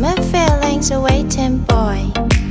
I'm a feelings awaiting boy.